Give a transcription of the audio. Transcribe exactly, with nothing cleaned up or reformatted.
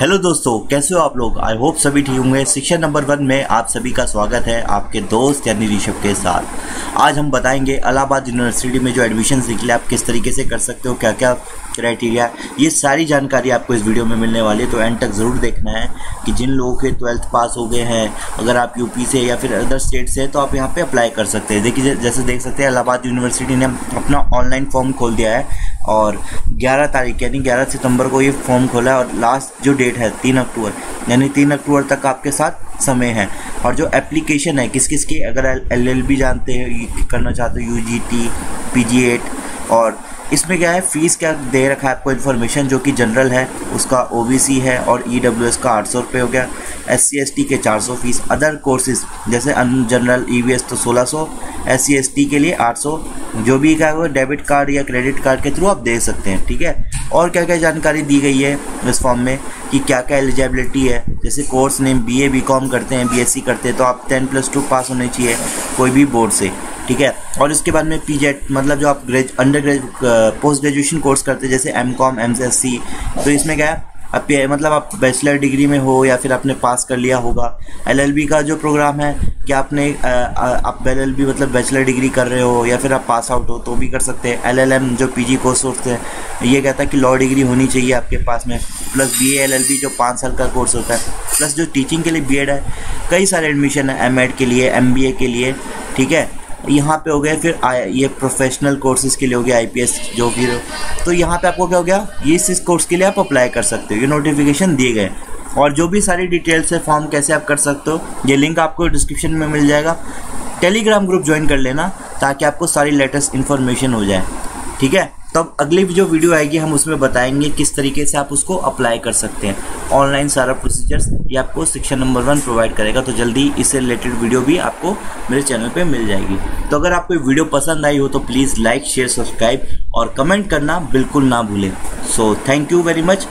Hello दोस्तों, कैसे हो आप लोग। आई होप सभी ठीक होंगे। सेक्शन नंबर वन में आप सभी का स्वागत है आपके दोस्त यानी ऋषभ के साथ। आज हम बताएंगे इलाहाबाद यूनिवर्सिटी में जो एडमिशन निकले आप किस तरीके से कर सकते हो, क्या क्या क्राइटेरिया है, ये सारी जानकारी आपको इस वीडियो में मिलने वाली है। तो एंड तक ज़रूर देखना है कि जिन लोगों के ट्वेल्थ पास हो गए हैं, अगर आप यूपी से या फिर अदर स्टेट से, तो आप यहाँ पे अप्लाई कर सकते हैं। देखिए जैसे देख सकते हैं इलाहाबाद यूनिवर्सिटी ने अपना ऑनलाइन फॉर्म खोल दिया है और ग्यारह तारीख यानी ग्यारह सितंबर को ये फॉर्म खोला है और लास्ट जो डेट है तीन अक्टूबर, यानी तीन अक्टूबर तक आपके साथ समय है। और जो एप्लीकेशन है किस किस की, अगर एलएलबी जानते हैं करना चाहते हो, यूजीटी, पीजीएट, और इसमें क्या है फ़ीस क्या दे रखा है आपको इन्फॉर्मेशन, जो कि जनरल है उसका ओबीसी है और ईडब्ल्यूएस का आठ सौ रुपये हो गया, एससी एसटी के चार सौ फीस, अदर कोर्सेज जैसे जनरल ईवीएस तो सोलह सौ, एससी एसटी के लिए आठ सौ, जो भी क्या है डेबिट कार्ड या क्रेडिट कार्ड के थ्रू आप दे सकते हैं। ठीक है, और क्या क्या जानकारी दी गई है इस फॉर्म में कि क्या क्या एलिजिबिलिटी है, जैसे कोर्स नेम बीए बीकॉम करते हैं, बीएससी करते हैं तो आप टेन प्लस टू पास होने चाहिए कोई भी बोर्ड से। ठीक है, और इसके बाद में पीजेट मतलब जो आप grad undergrad post graduation course करते हैं जैसे एमकॉम, एमएससी, तो इसमें क्या है आप मतलब आप बैचलर डिग्री में हो या फिर आपने पास कर लिया होगा। एलएलबी का जो प्रोग्राम है कि आपने आ, आ, आप एलएलबी मतलब बैचलर डिग्री कर रहे हो या फिर आप पास आउट हो तो भी कर सकते हैं। एलएलएम जो पीजी कोर्स होते हैं, ये कहता है कि लॉ डिग्री होनी चाहिए आपके पास में, प्लस बीए एलएलबी जो पाँच साल का कोर्स होता है, प्लस जो टीचिंग के लिए बीएड है, कई सारे एडमिशन है एमएड के लिए, एमबीए के लिए। ठीक है, यहाँ पे हो गए फिर आ, ये प्रोफेशनल कोर्सेज़ के लिए हो गया आईपीएस जो भी हो, तो यहाँ पे आपको क्या हो गया ये इस कोर्स के लिए आप अप्लाई कर सकते हो। ये नोटिफिकेशन दिए गए और जो भी सारी डिटेल्स है फॉर्म कैसे आप कर सकते हो, ये लिंक आपको डिस्क्रिप्शन में मिल जाएगा। टेलीग्राम ग्रुप ज्वाइन कर लेना ताकि आपको सारी लेटेस्ट इन्फॉर्मेशन हो जाए। ठीक है, तब अगली जो वीडियो आएगी हम उसमें बताएंगे किस तरीके से आप उसको अप्लाई कर सकते हैं। ऑनलाइन सारा प्रोसीजर्स ये आपको सेक्शन नंबर वन प्रोवाइड करेगा, तो जल्दी इससे रिलेटेड वीडियो भी आपको मेरे चैनल पे मिल जाएगी। तो अगर आपको वीडियो पसंद आई हो तो प्लीज़ लाइक, शेयर, सब्सक्राइब और कमेंट करना बिल्कुल ना भूलें। So thank you very much.